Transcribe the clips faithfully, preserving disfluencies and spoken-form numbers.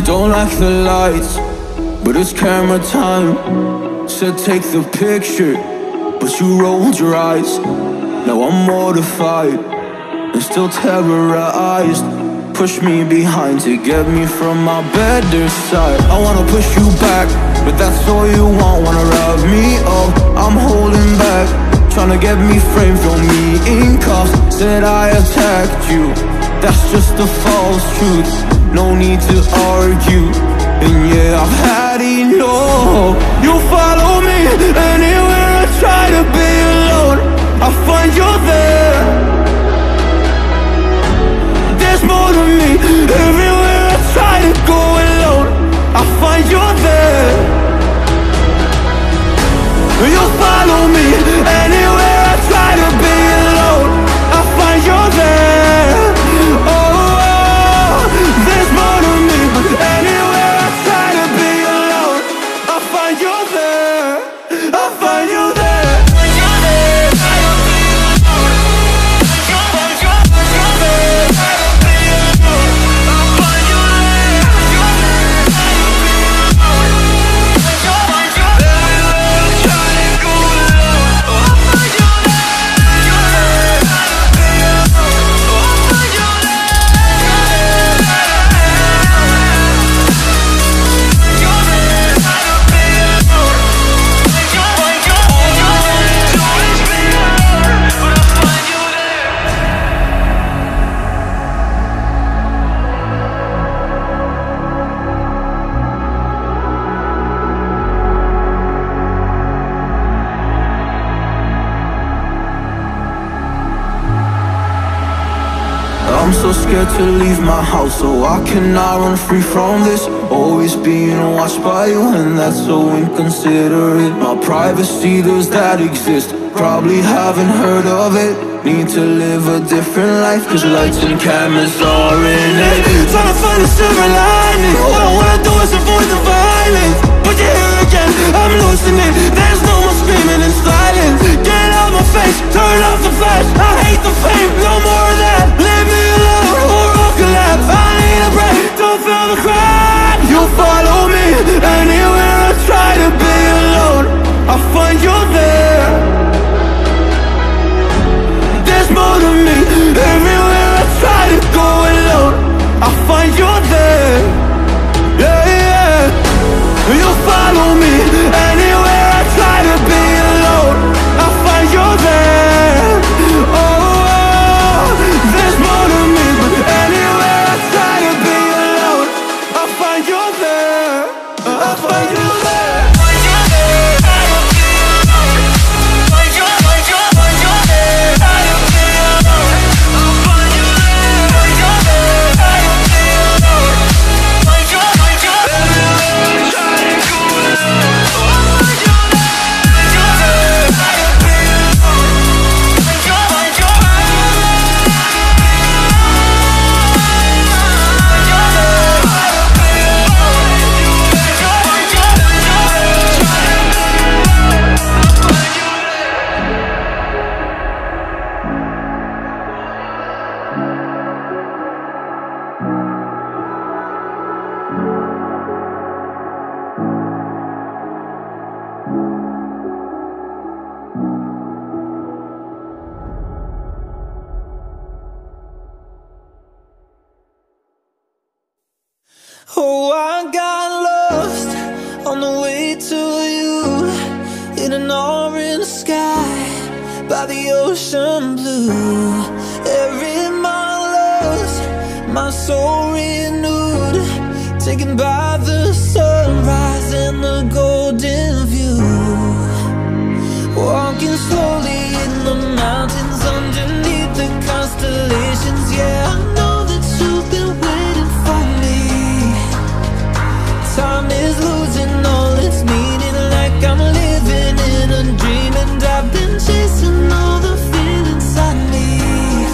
You don't like the lights, but it's camera time. Said take the picture, but you rolled your eyes. Now I'm mortified and still terrorized. Push me behind to get me from my better side. I wanna push you back, but that's all you want. Wanna rub me up, I'm holding back. Tryna get me framed, throw me in cuffs. Said I attacked you, that's just the false truth. No need to argue, and yeah, I've had enough. You follow me anywhere I try to be alone, I find you're there. There's more to me everywhere I try to go alone, I find you're there. You follow me anywhere I try to be alone, I find you're there. Oh, I'm so scared to leave my house, so I cannot run free from this. Always being watched by you, and that's so inconsiderate. My privacy, those that exist, probably haven't heard of it. Need to live a different life, cause lights and cameras are in it. Tryna find a silver lining, all I wanna do is avoid the violence. But you're here again, I'm losing it. There's no more screaming in silence. Get out my face, turn off the flash. I hate the fame, no more of that. Leave me alone or I'll collapse. I need a break, don't feel the crap. You follow me anywhere I try to be alone, I find you there. More to me everywhere I try to go alone, I find you're there. Yeah, yeah. You follow me anywhere I try to be alone, I find you're there. Oh, oh, there's more to me, but anywhere I try to be alone, I find you're there. I find you there. Oh, I got lost on the way to you, in an orange sky by the ocean blue. Every mile lost, my soul renewed, taken by the sunrise and the golden view. Walking slowly in the mountains underneath the constellations. Yeah, I know. Time is losing all its meaning, like I'm living in a dream, and I've been chasing all the feelings I need.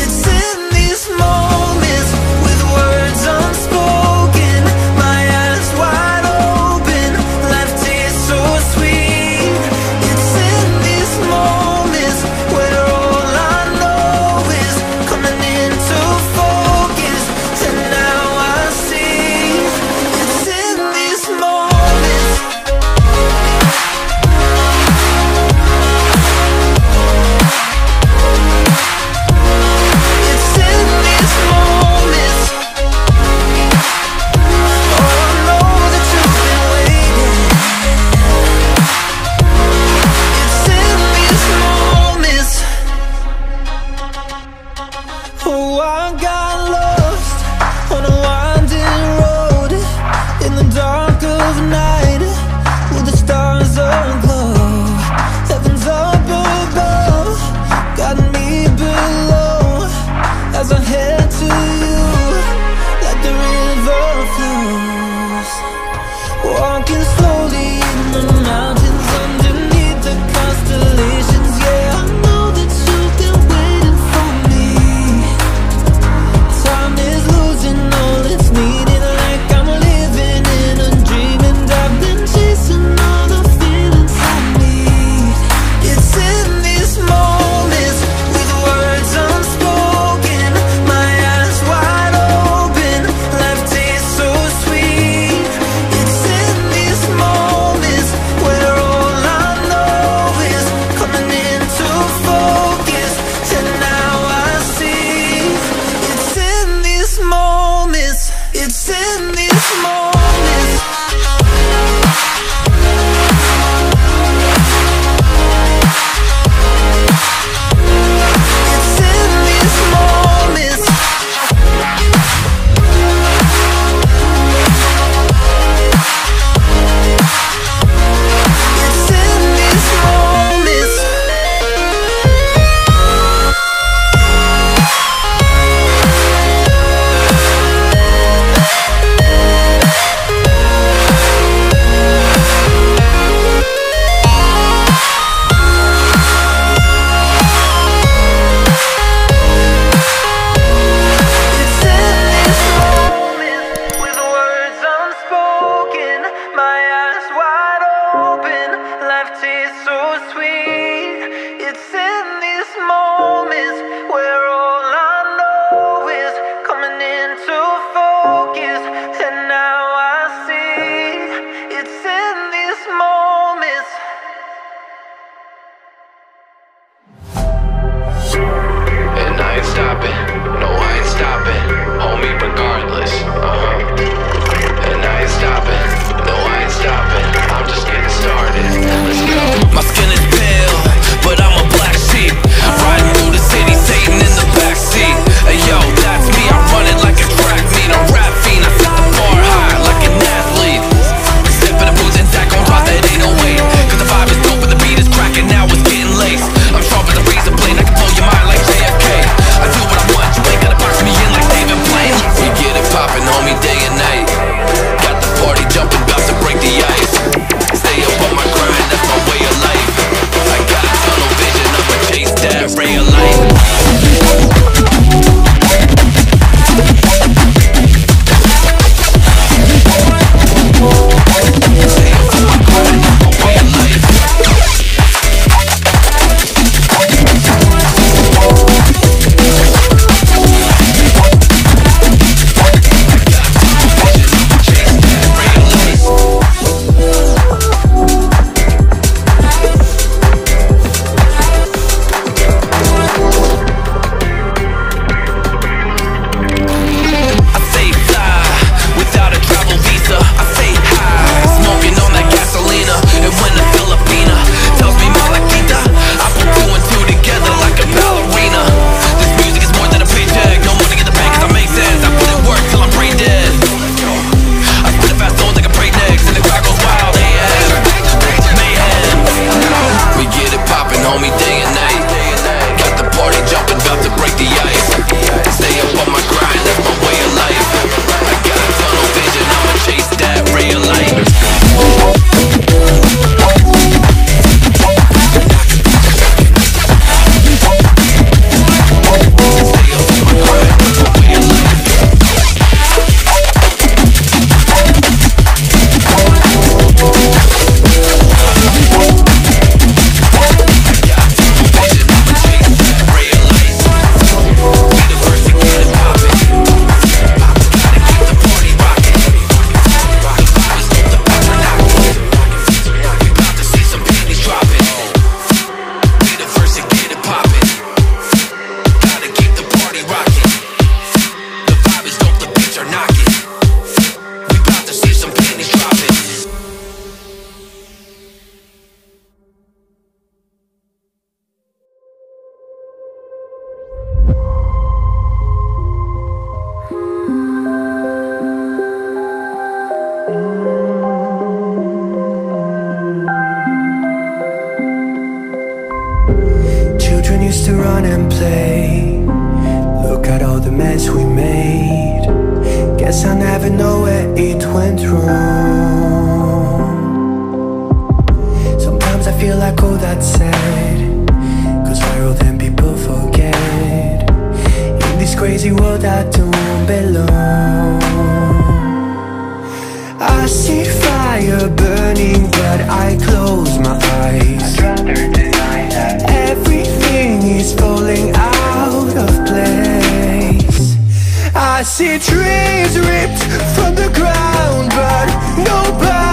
It's in these moments with words unspoken, my eyes wide open, life tastes so sweet. It's in these moments. I got lost on a winding road in the dark of night, where the stars aglow. Heaven's up above, got me below, as I head to you, like the river flows. Walking slowly in the mountains underneath the constellations. Yeah, I know that you've been waiting for me. plans we made. Guess I never know where it went wrong. Sometimes I feel like all that's sad, cause viral then people forget. In this crazy world I don't belong. I see fire burning, but I close my eyes. I'd rather deny that. Everything is falling out of place. I see trees ripped from the ground, but nobody